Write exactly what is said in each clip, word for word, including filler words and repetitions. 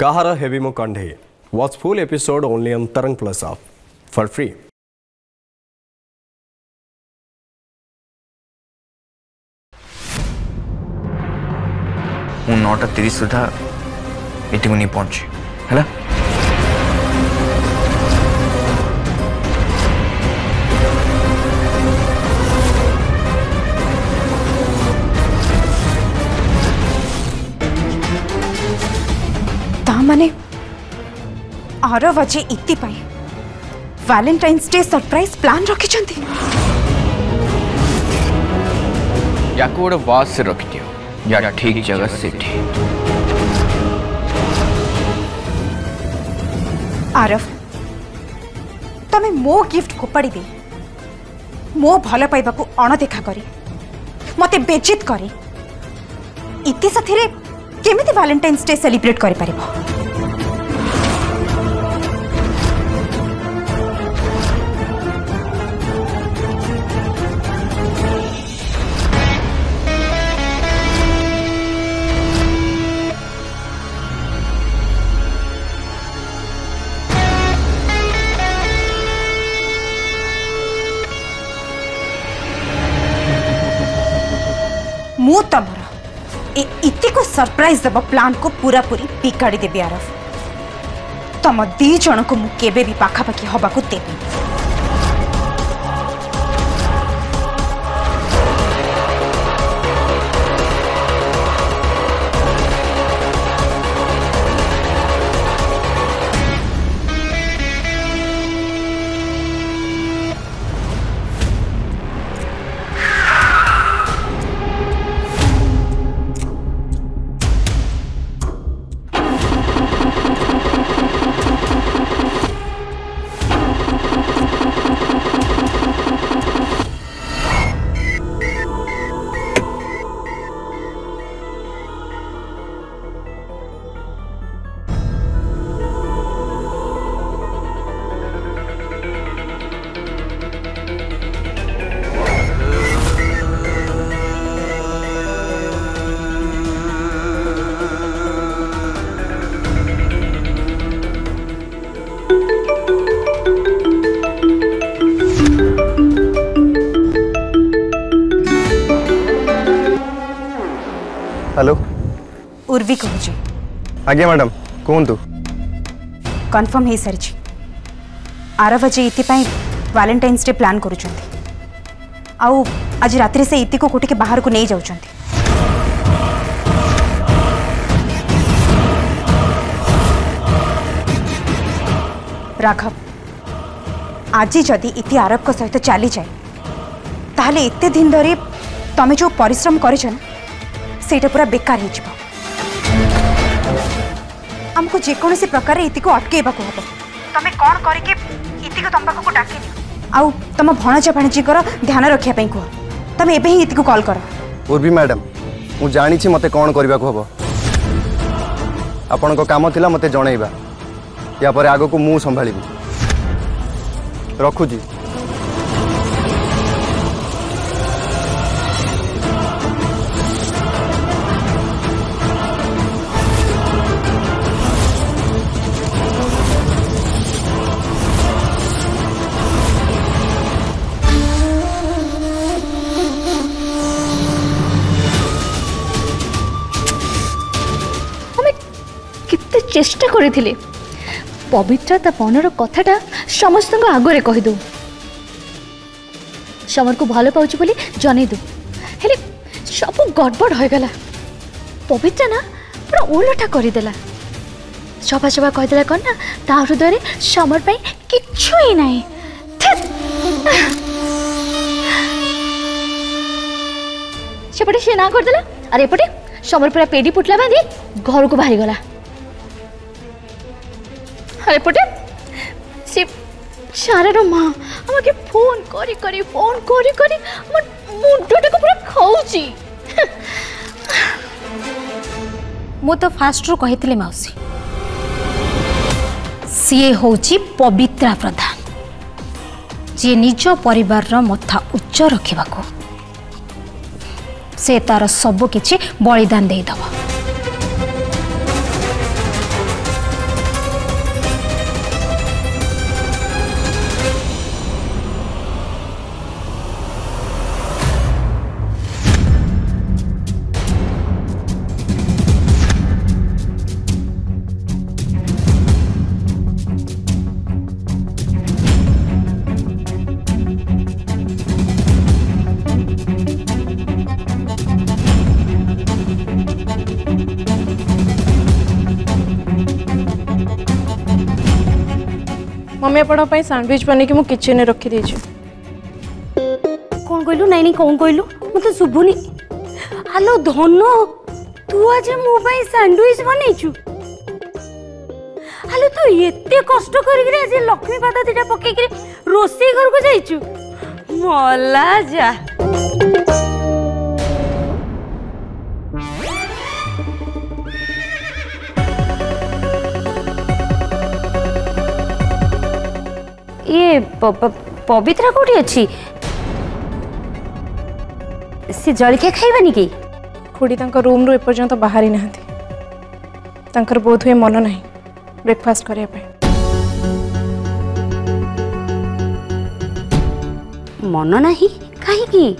Kahara Hevimo Kandhe. Watch full episode only on Tarang Plus app for free. उन नौटा तेरी सुधा meeting नहीं पहुंची, है ना? तामने आरो वजे इत्ती पाई वैलेंटाइन्स डे सरप्राइज प्लान रखी चंदी याको वोड़ वास से रखी दियो या ठीक जगह से ठीक आरव तमें मो गिफ्ट फोपाड़ी दे मो भल पाइबा को अणदेखा करी मते बेजित करी इति साथिरे केमिति वैलेंटाइन्स डे सेलिब्रेट करि पारिबो मु तमरा ए इति को सरप्राइज देबा प्लान को पूरा पूरी बिगाड़ी देबी आरव तम दी जण को मु केबे भी पाखा पाखी होबा को देबी हेलो उर्वी कहूँ आज्ञा मैडम कहतु कन्फर्म हो सारी आरव आज ये वैलेंटाइन्स डे प्लान कर आज रात से इति को कोटिके बाहर को नहीं जाऊँगी राघव आज जदि इति आरव को सहित चली जाए ताहले एते दिन धरी तमें जो परिश्रम कर सेटा पूरा बेकार हमको जेको प्रकार इति को अटके हम तमें कौन करके इति को तुम पाक को डाके आउ तुम भणजा भाणजी ध्यान रखा कह तुम एवं ही इति को कॉल कर उर्वी मैडम मुझे जानी मत कौन करने को हम आपण को काम थिला मत जनइबा या पर आग को मु संभालिबी रखुजी चेष्टा करी पवित्रता पणर कथाटा समस्त आगे कहीदू समर को भल पाऊँ बोली जनईदू हेले सब गड़बड़ हो गला पवित्रा ना पूरा ओलटा करदेला सफा सफा कहीदेला कौन ना ता हृदय समर पर किचुई ना सेपटे से ना करदेला अरे एपटे समर पूरा पेड़ी पुटला बांधि घर को बाहरी गला पटे से सारा माँ हम के फोन करी करी फोन करी करी मुंडटा को पूरा खाऊची मु तो फास्ट रू कही मौसी सी हूँ पवित्रा प्रधान जी निज परिवार मथा उच्च रखा से तार सबकिछि बलिदान देदब। मम्मी आपड़ा पाई सैंडविच बन के किचन रखी दे कौन कहलु नाई नहीं कौन कहलु मतलब शुभुनी। हेलो धनो तू आज मो पाई सैंडविच बनइचु। हेलो तू एते कष्ट करिक रे आज लक्ष्मी पादा दिटा पके के रोसई घर को जाइचु मला जा। ये पवित्रा कोठी अच्छी से जलखिया खाइबानी कि खुड़ी रूम रु एपर्यंत बाहरी ना बोध हुए मन ना ब्रेकफास्ट करिया पे मन ना कहीं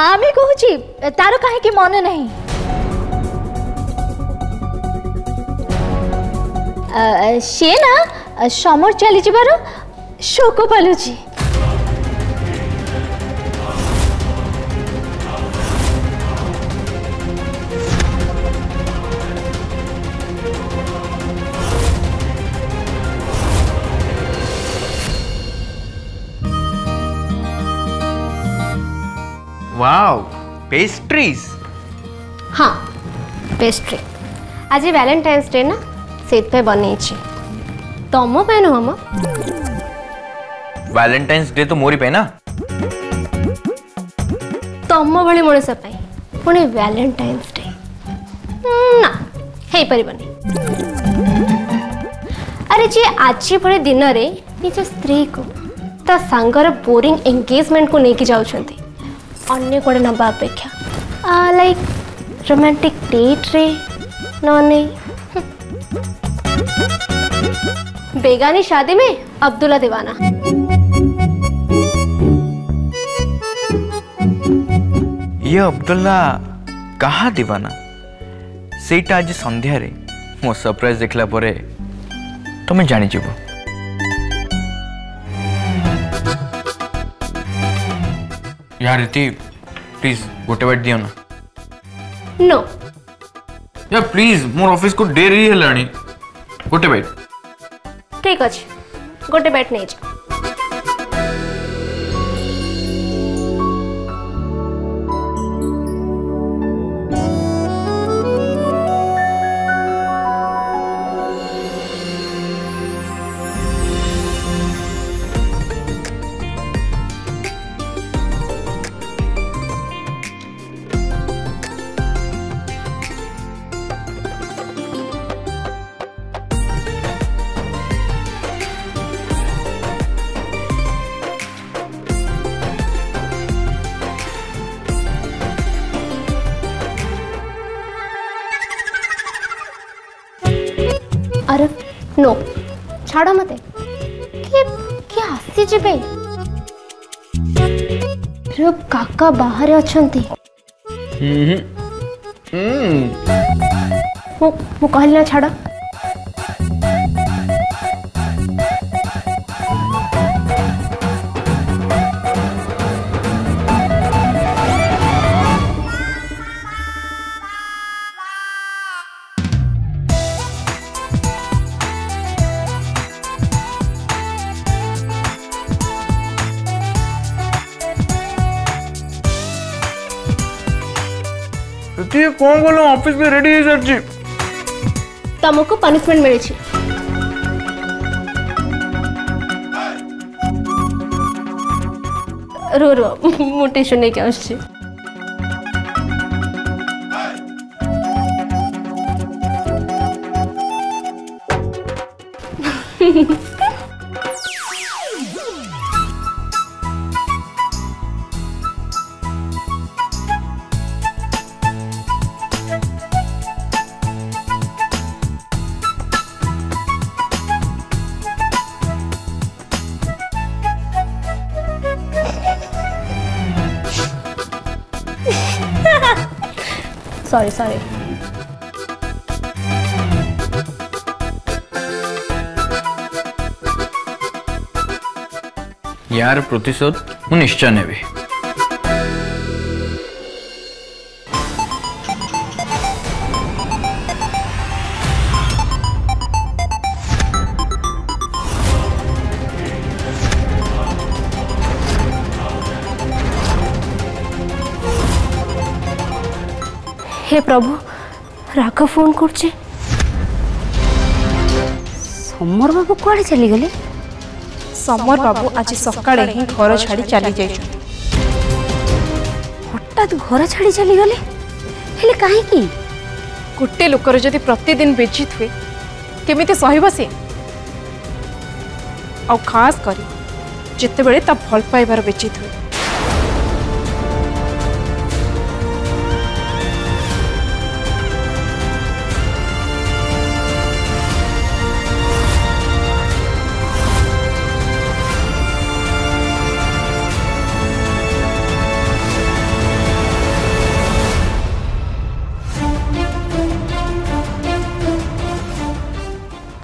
आमे कहूची तारो कहे कि मन नहीं आ, शे ना समर चली जाबार शोक पालुची। Wow pastries. हाँ पेस्ट्री आज वैलेंटाइन्स डे ना से बन तुम नुह वैलेंटाइन्स डे तो मोरी पे ना तुम भाई मनीष पुणी वैलेंटाइन्स डे ना है पारबनी। अरे जी आज भाई दिन में निज स्त्री को ता सांगर बोरिंग एंगेजमेंट को लेकिन जाऊँच अन्य कड़े नवा अपेक्षा लाइक रोमांटिक डेट रे नॉने बेगानी शादी में अब्दुल्ला दीवाना। ये अब्दुल्ला कहाँ दीवाना सेटा आज संध्या रे मो सरप्राइज देखला परे तुम्हें जानी जीवो। यार इति प्लीज गोटे बैठ दियो ना। No no. यार प्लीज मोर ऑफिस को डेरी है लानी गोटे बैठ ठीक अछि गोटे बैठ नहीं जा। अरे नो छाड़ मते कि क्या हसी जीवे रब काका बाहर अछंती मु मु कहली ना छाड़। कौन बोलो ऑफिस में रेडी है सर जी तुमको पनिशमेंट मिले छी रो रो मोटे शुने क्या आसछे सॉरी सॉरी यार प्रतिशोध हूँ निश्चय ने भी हे प्रभु राघव फोन करछे समर बाबू कड़े चली गले समर बाबू आज सकाळे ही घर छाड़ी चली जाई हठात घर छाड़ी चली गले हेले काहे की गुटे लोकर जदी प्रतिदिन बेचित हुए केमिते सहिबा से और खास करी जिते बेले ता भल पाइबार बेचित हुए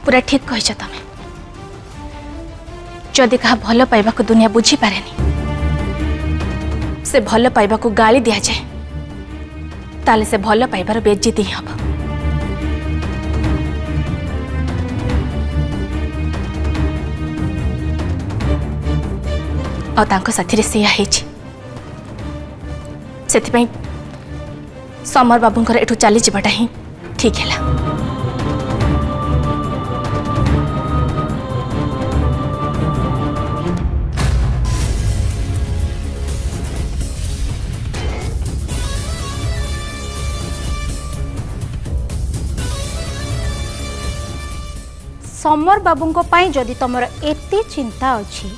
पूरा ठीक कह तमें जदि क्या भल पाइबा को दुनिया बुझी पारेनी से भल पाइबा को गाली दि जाए ताले से भल पाइबार बेइज्जती ही हम और साथी सीया से समर बाबूंर एठू चली जावाटा ही ठीक है। समर बाबू जदि तुम एते चिंता अच्छी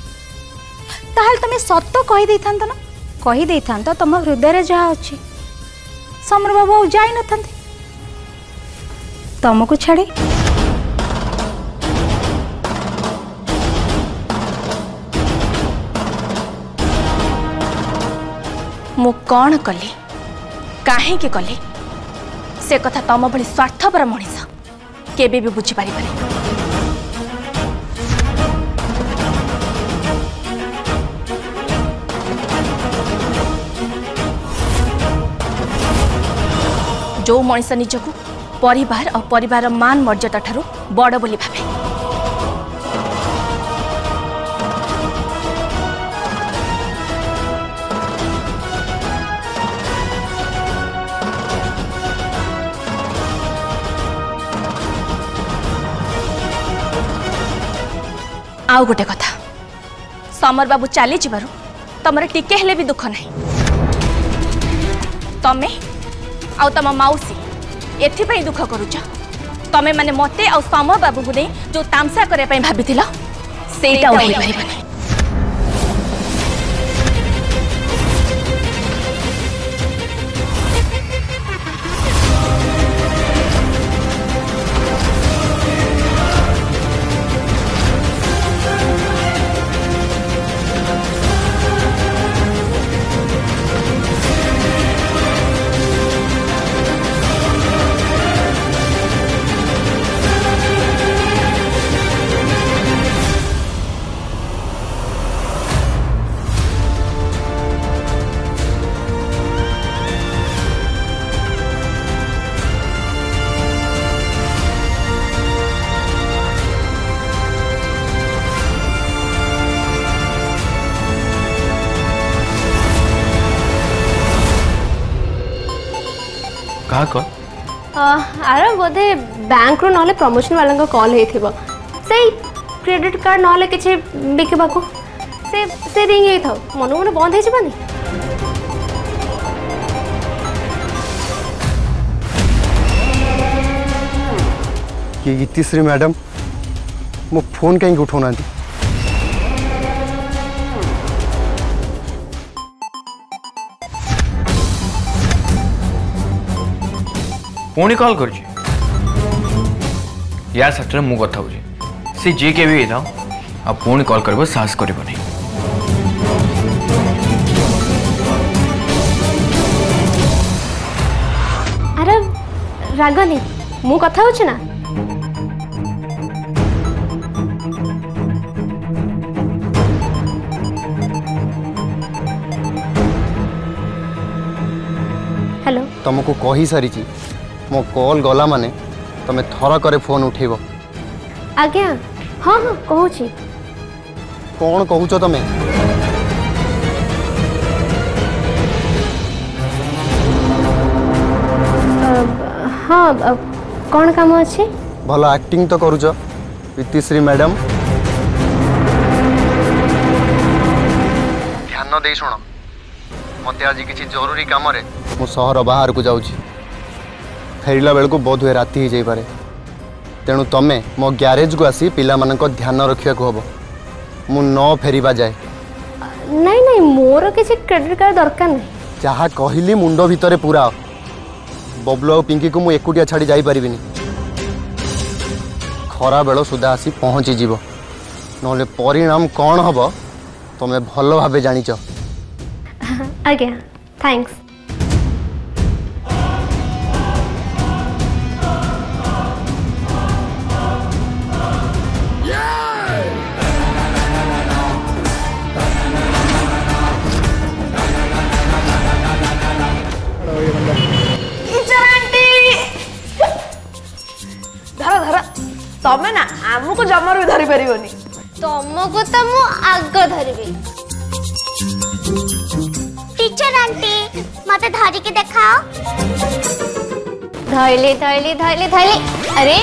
ताल तुम सत कही था ना कही था तुम हृदय जहाँ अच्छी समर बाबू जा तुमको छाड़ी मु कौन कली कहीं कली से कथा तुम भाई स्वार्थपर मनीष केबे भी बुझीपारे जो मनीष निजकू परिवार और परिवार मान मर्यादा ठारू बड़ बोली भावे आउ गोटे कथा समर बाबू चली जावर तुम टिके हेले भी दुख ना तमें आउ तम मौसी एथपाई दुख करुच तमें मैंने मत आ समर बाबू को नहीं जो तामसा करने भाभी से को? आरा बोधे बैंक रो नले प्रमोशन वाला कॉल होता से क्रेडिट कार्ड नले किसी बिकवाक से से रिंग ही था मन मन बंद हो जाबानी ये गीतिश्री मैडम मो फोन कहीं उठाना थी फोन ही कॉल कर जी यार सटर मु कथा हो जी सी जे के भी था आप फोन कॉल करबो साहस करबो नहीं अरे रागनी मु कथा हो छ ना हेलो तुमको कहि सारी छी मो कॉल गला माने तमे थरा करे फोन उठेबो आज्ञा हां हां कहू छी कौन कहू छो तमे हां कौन काम अछि भला एक्टिंग तो करू छो वितिश्री मैडम ध्यान दे सुनो मते आज किछि जरूरी काम रे मो शहर बाहर को जाउ छी फेरिला बेल को बहुत हुए राती ही जाई पारे तेणु तमें मो ग्यारेज को आसी पिला मन को ध्यान रखिया को हबो मु न फेरिबा जाए नहीं नहीं मोर किसी क्रेडिट कार्ड दरकार नहीं जहा कहिली मुंडो भितरे पूरा बबलो पिंकी को मु एकुटिया छाड़ी जाई परिबिनी खरा बेलो सुधा आसी पहुंची जीवो नले परिणाम कोन हबो तमे भलो भाबे जानि छ आज्ञा थैंक्स तमे ना आमु को जमर भी धरि परिबोनी तमको त मु आग धरिबे टीचर आंटी मते धरि के देखाओ धइले धइले धइले धइले अरे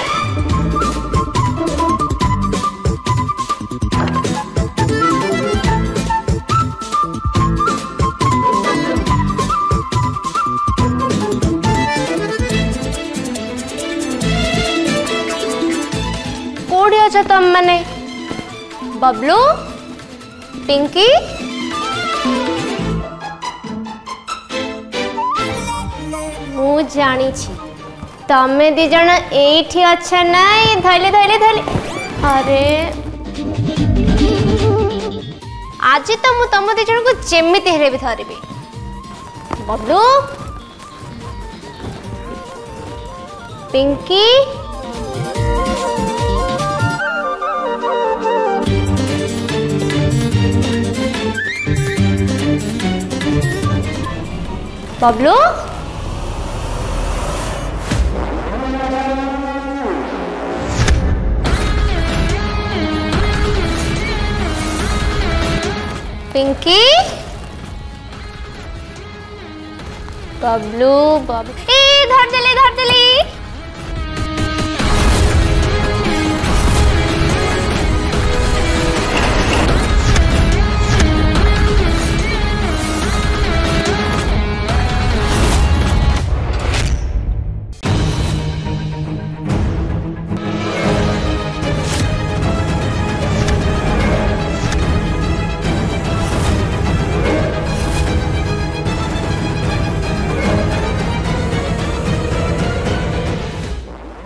तम मने बबलू पिंकी मु जानी छी तमे दी जण एठी अच्छा नाही धले धले धले अरे आज तो मु तम दी जण को जेमिति हेरे भी धरिबे बबलू पिंकी बबलू पिंकी बबलू बबलू ए धर देली धर देली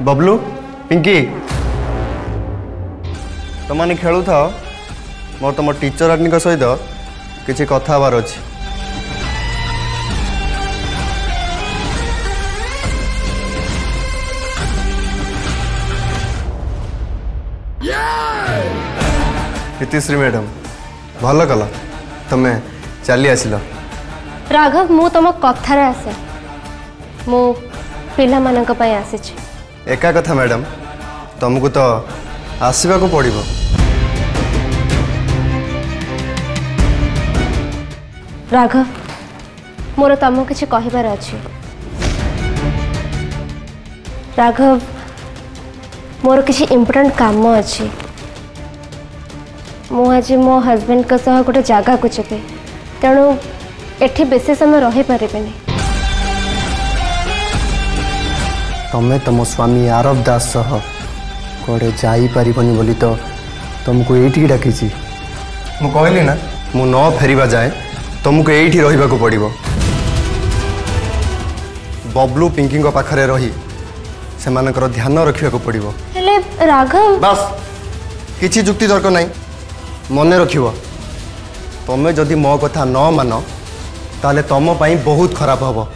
बबलू पिंकी तुमने खेलु था मोर तुम टीचर आंटी सहित किसी कथा हबार अच्छी गीतिश्री मैडम भल कल तुम्हें चली आसिल राघव मु तुम कथार आसे मु पिला मानक पय आसी छी एका कथा मैडम तुमको तो आसवा को पड़ो राघव मोर तुम किसी कहबार अच्छे राघव मोर किसी इम्पोर्टेंट काम अच्छे मुझे मो हजबैंड गोटे जगह को चुके तेणु एठी बेसी समय रही पारे तमें तुम स्वामी आरव दास कड़े जापरबनी बोली तो तुमको ये डाकी कहली ना मु न फेरिबा जाए तुमको ये रही पड़ो। बबलू पिंकी पाखरे रही से मानकर ध्यान रखा पड़ो। राघव बस किसी जुक्ति तर्क ना मन रख तुम्हें जदि मो कथा न मान ताले तुम पाई बहुत खराब हम।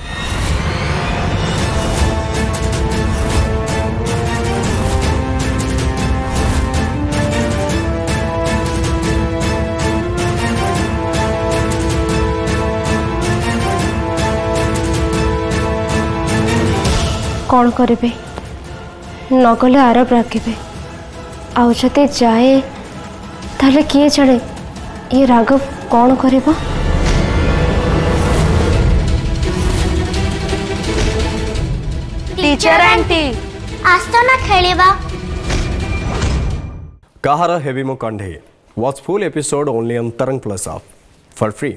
कौन करे नगले आरब रागे आदि जाए ताले किए छाड़े ये राघव कौन कर टीचर आंटी आस्तो ना खेलेबा कहार हेवी मो कंढे watch full episode only on Tarang plus app for free.